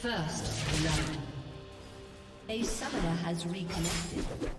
First blood. A summoner has reconnected.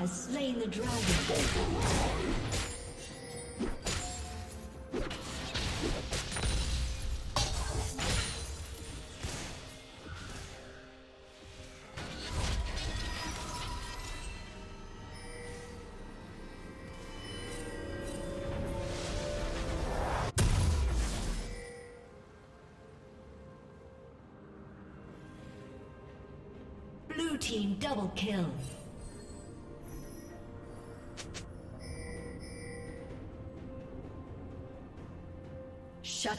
has slain the dragon. Team double kill. Shut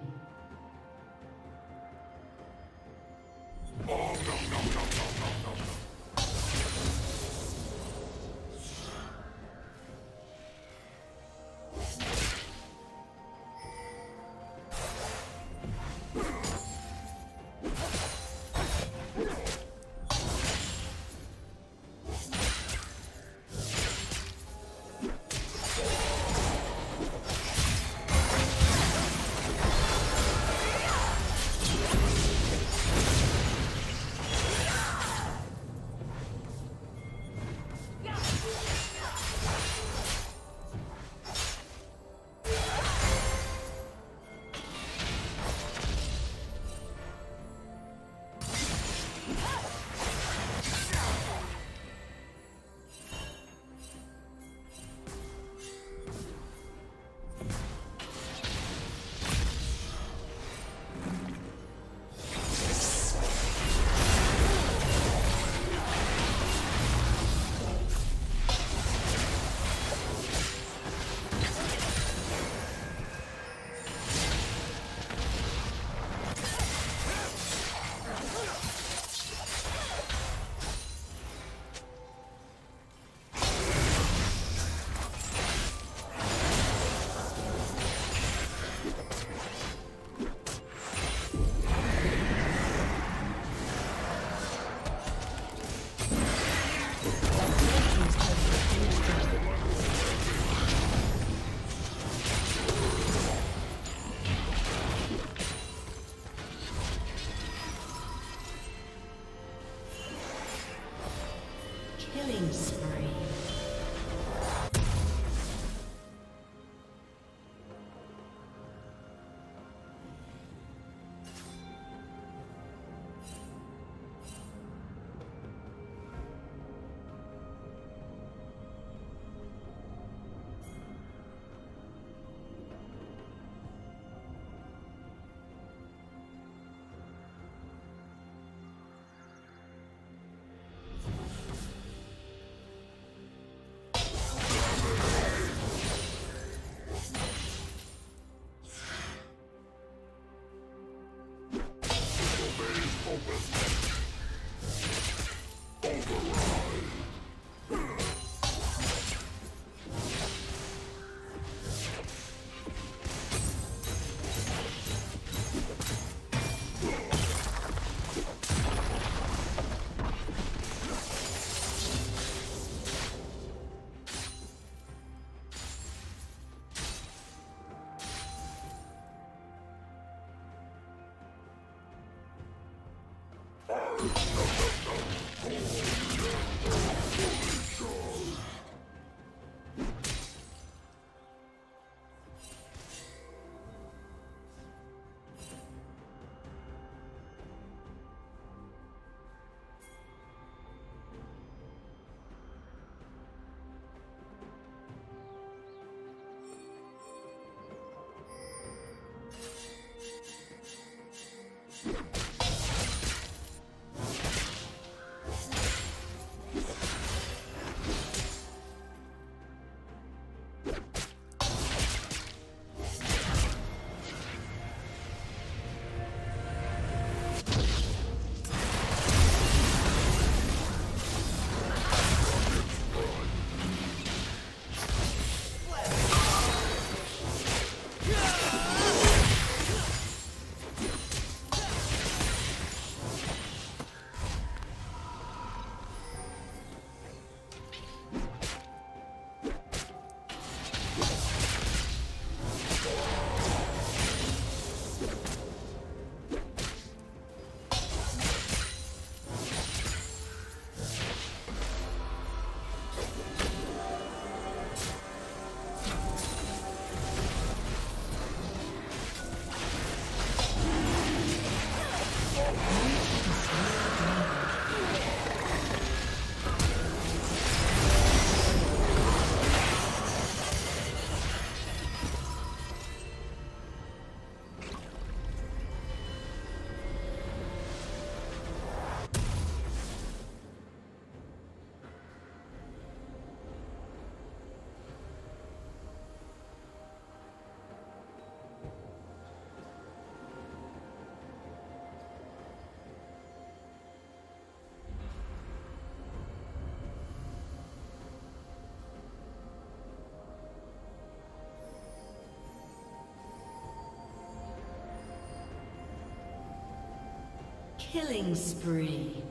Killing spree.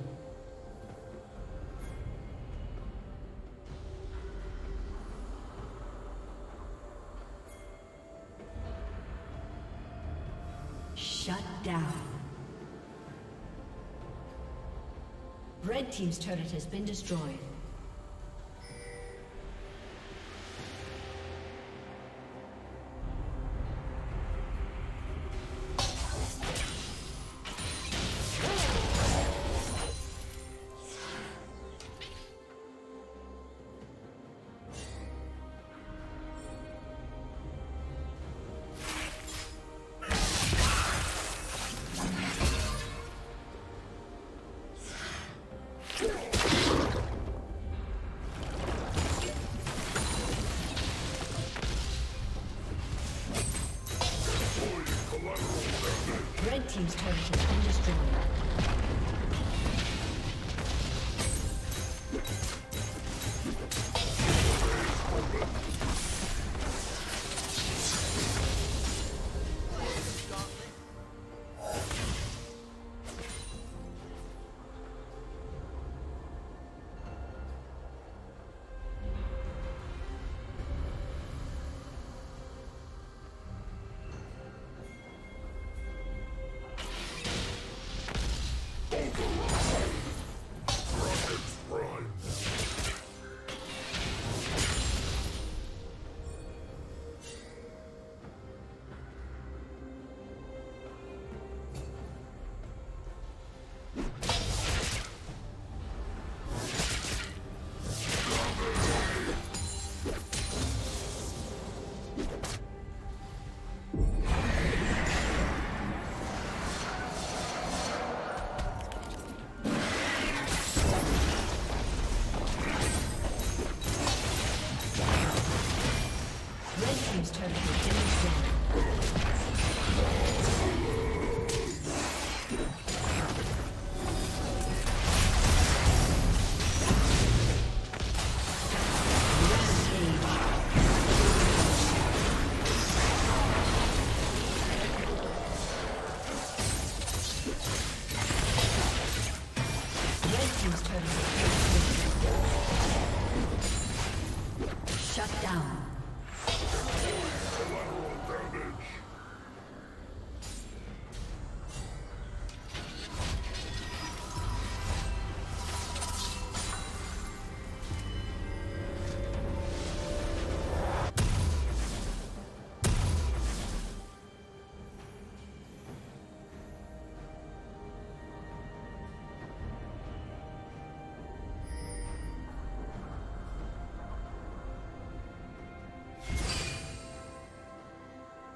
Shut down. Red team's turret has been destroyed.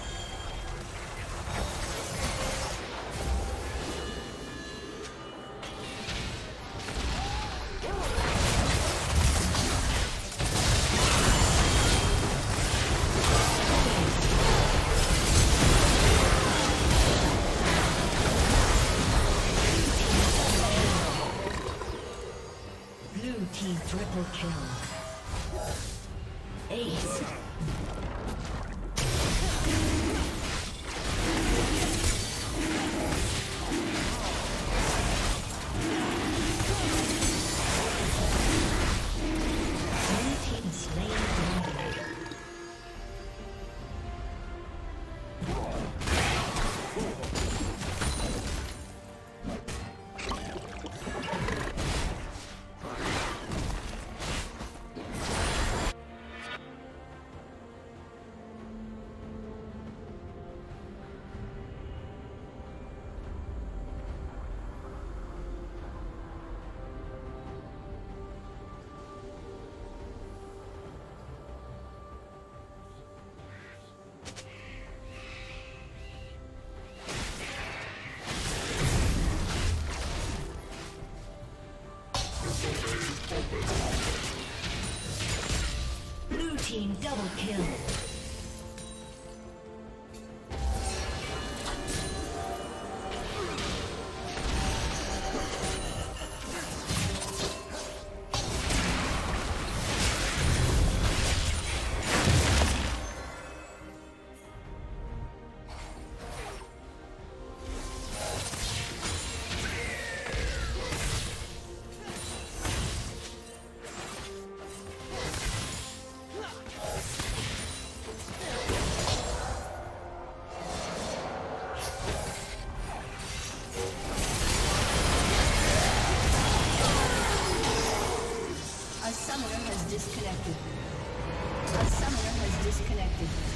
Red team's turret has been destroyed. Triple kill. Ace. Blue team double kill. A summoner has disconnected.